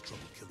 has trouble killing.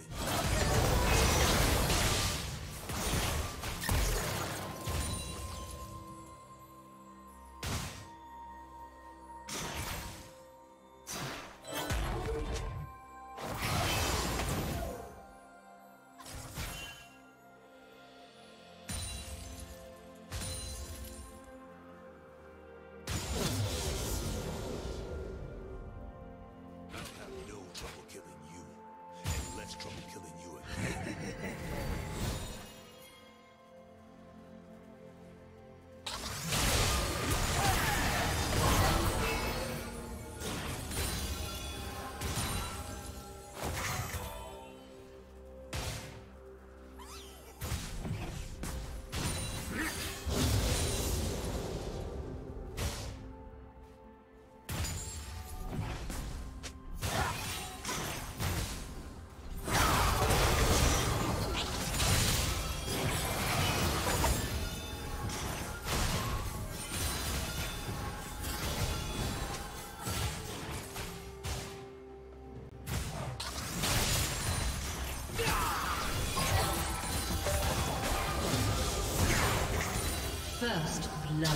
First blood.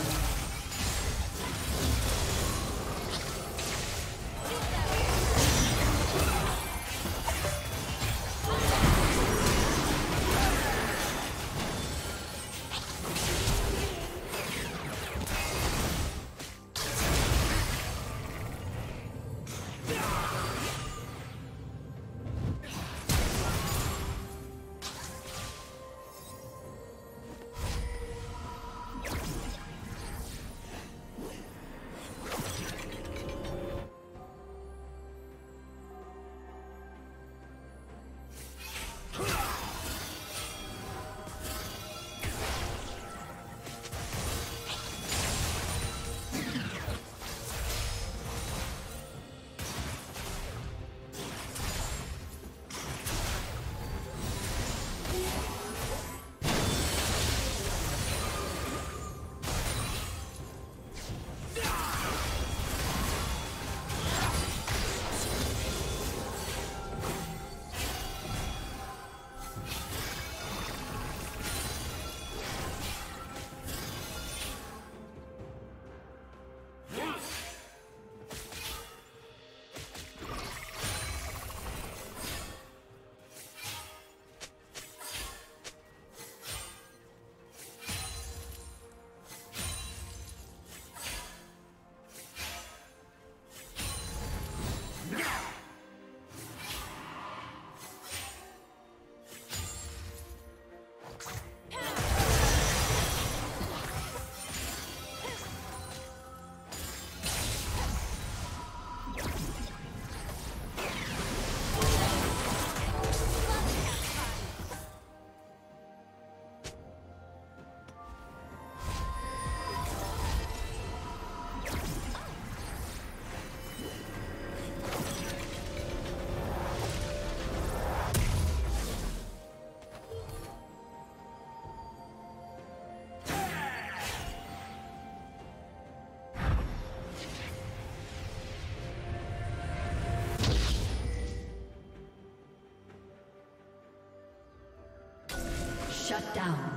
Shut down.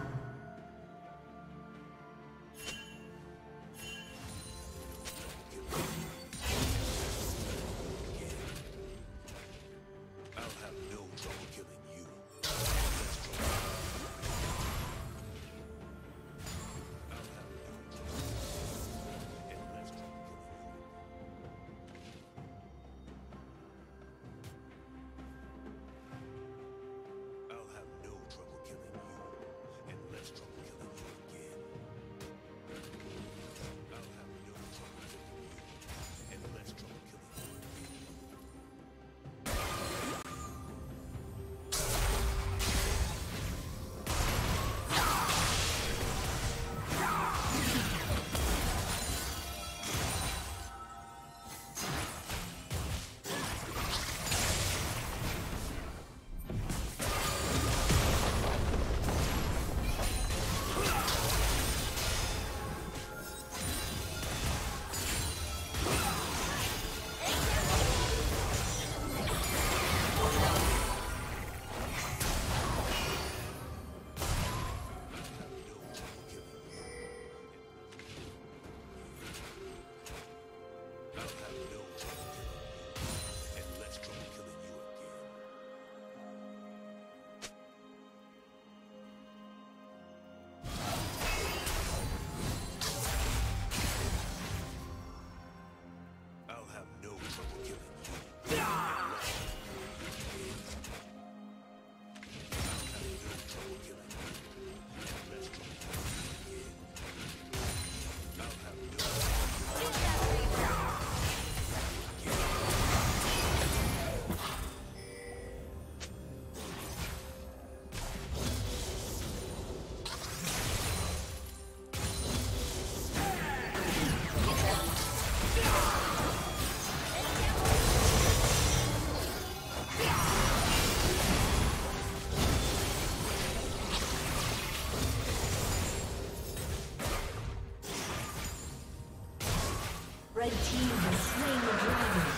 Red team has slain the dragon.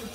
Red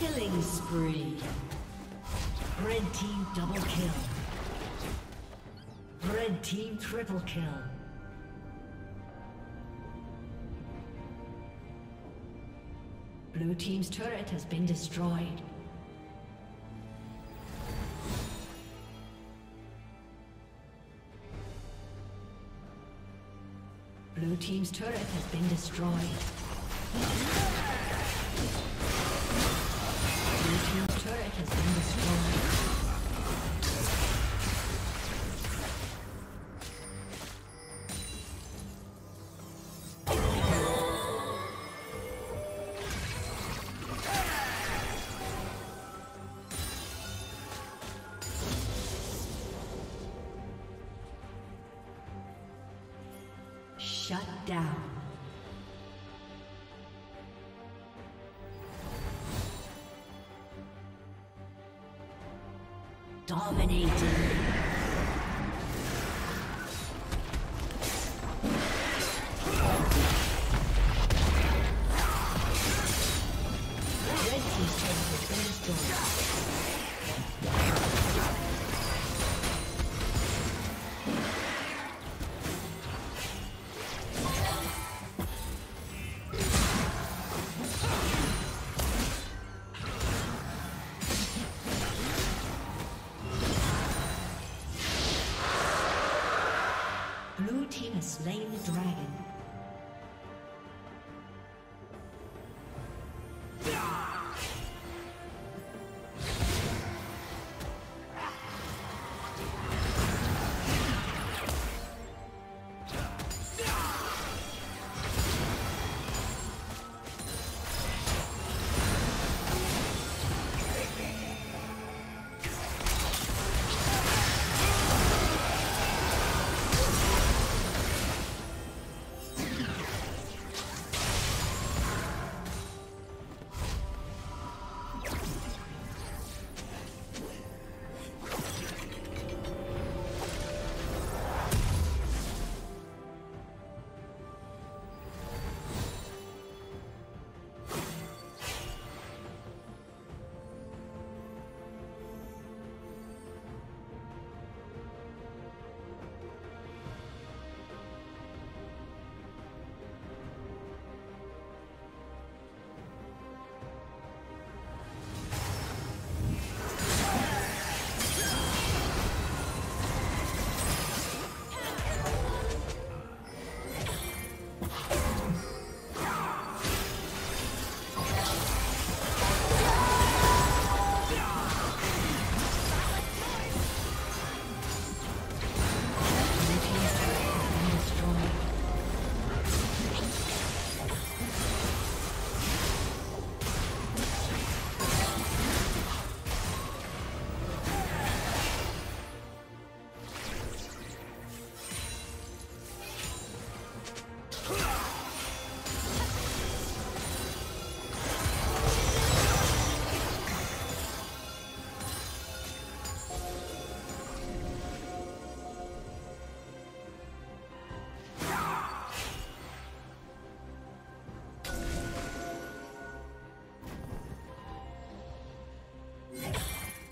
Killing spree. Red team double kill. Red team triple kill. Blue team's turret has been destroyed. Blue team's turret has been destroyed. Your turret has been destroyed. Dominating. Red team's turret has been destroyed. team has slain the dragon.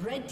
Red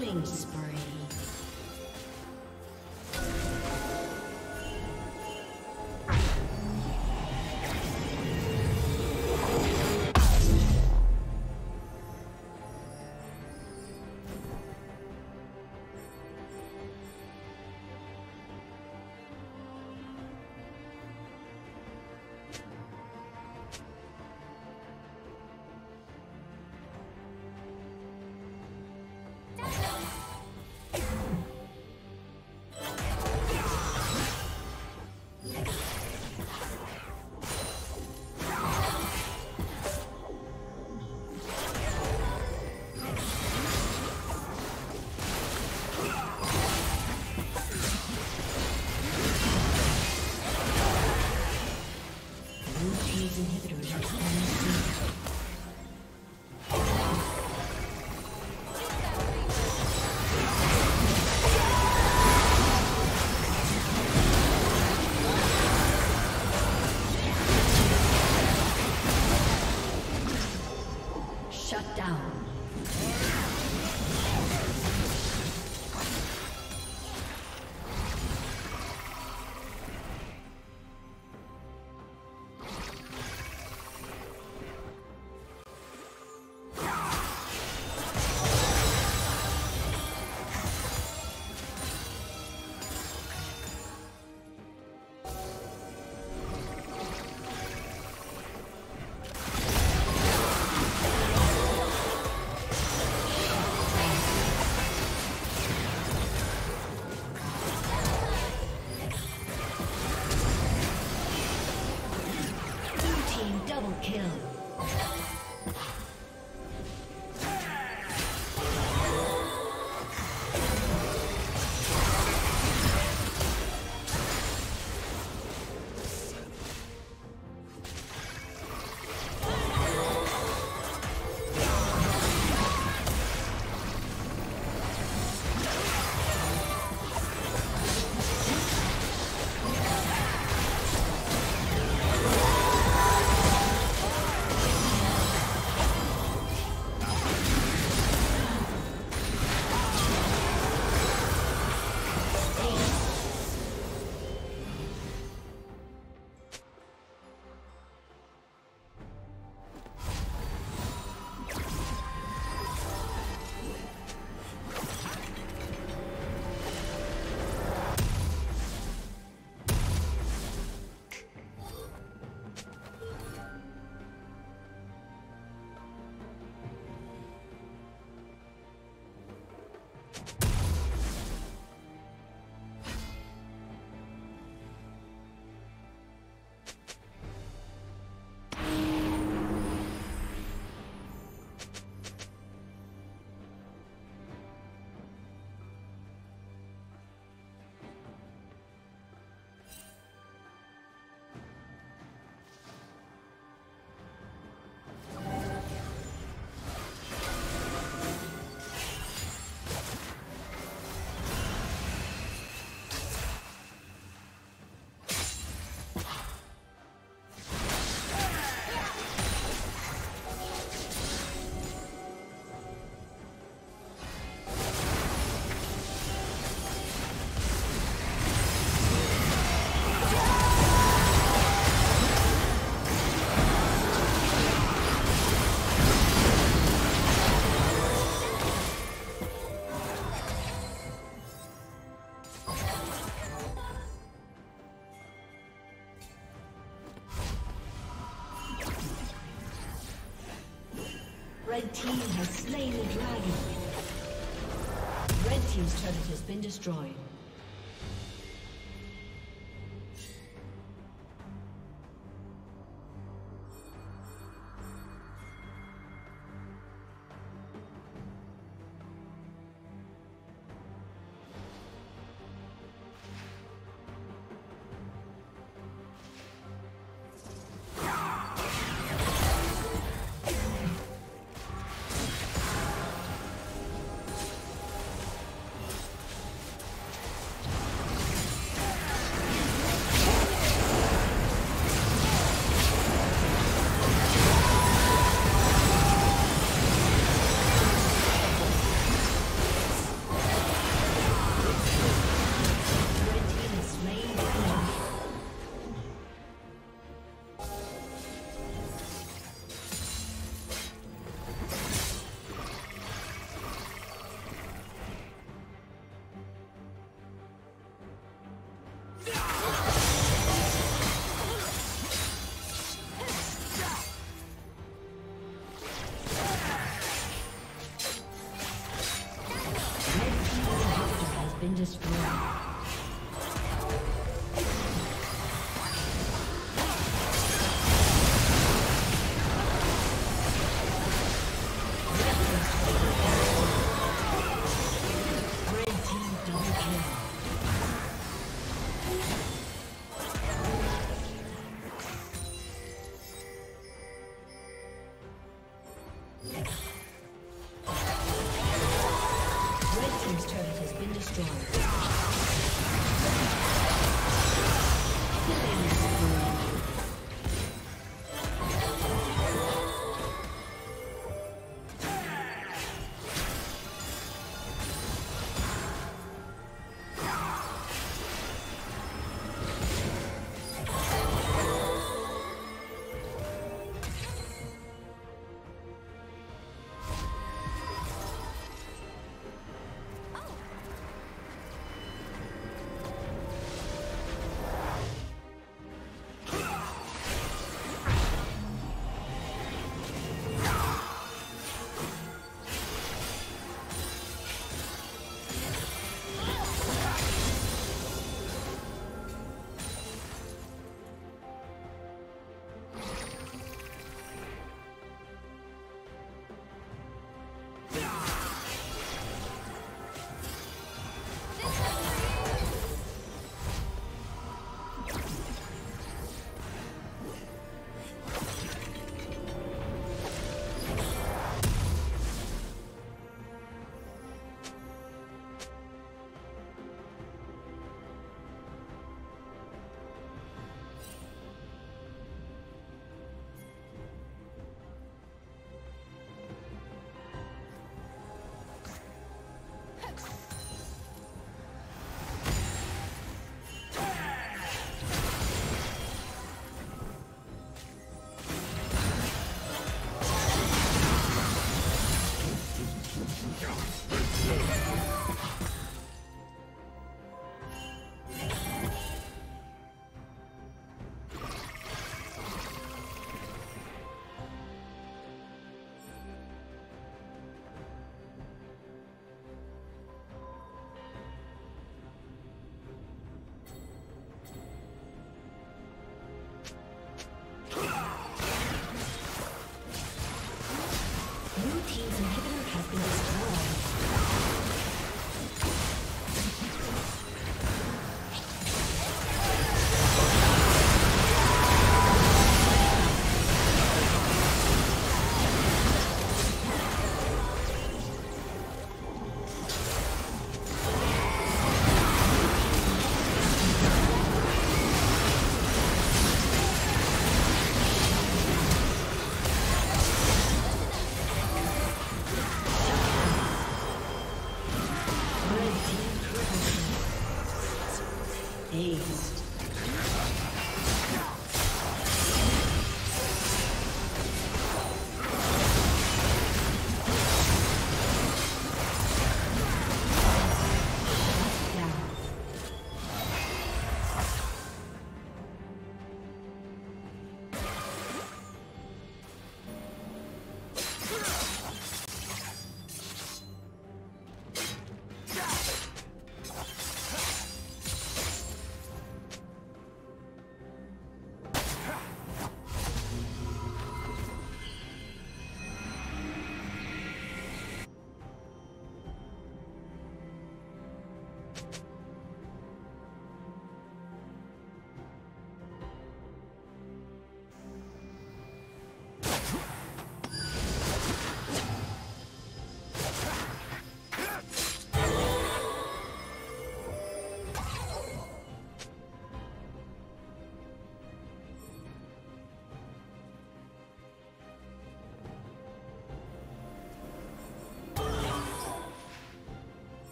Killing spree. Red team has slain the dragon. Red team's turret has been destroyed. destroyed. Double kill.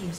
team's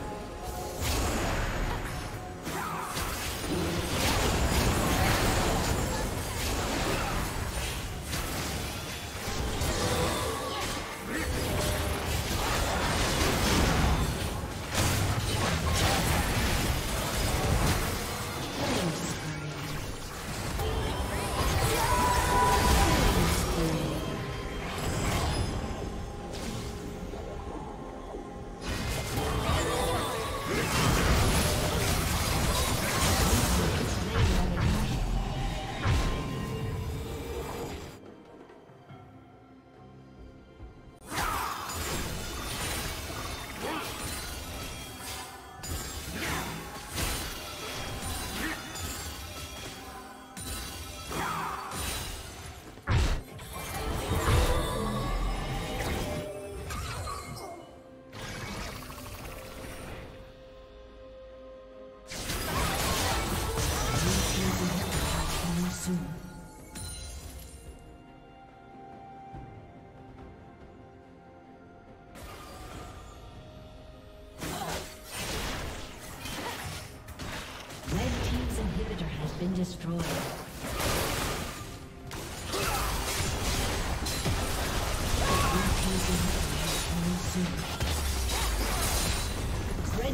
Destroyed. Red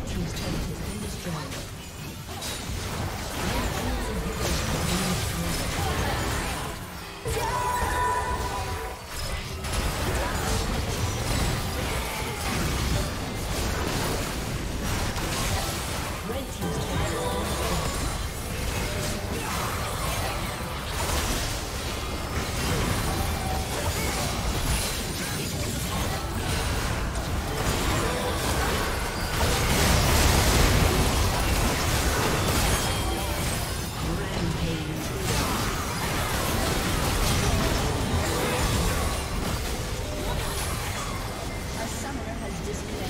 team's turret has been destroyed. Disconnect.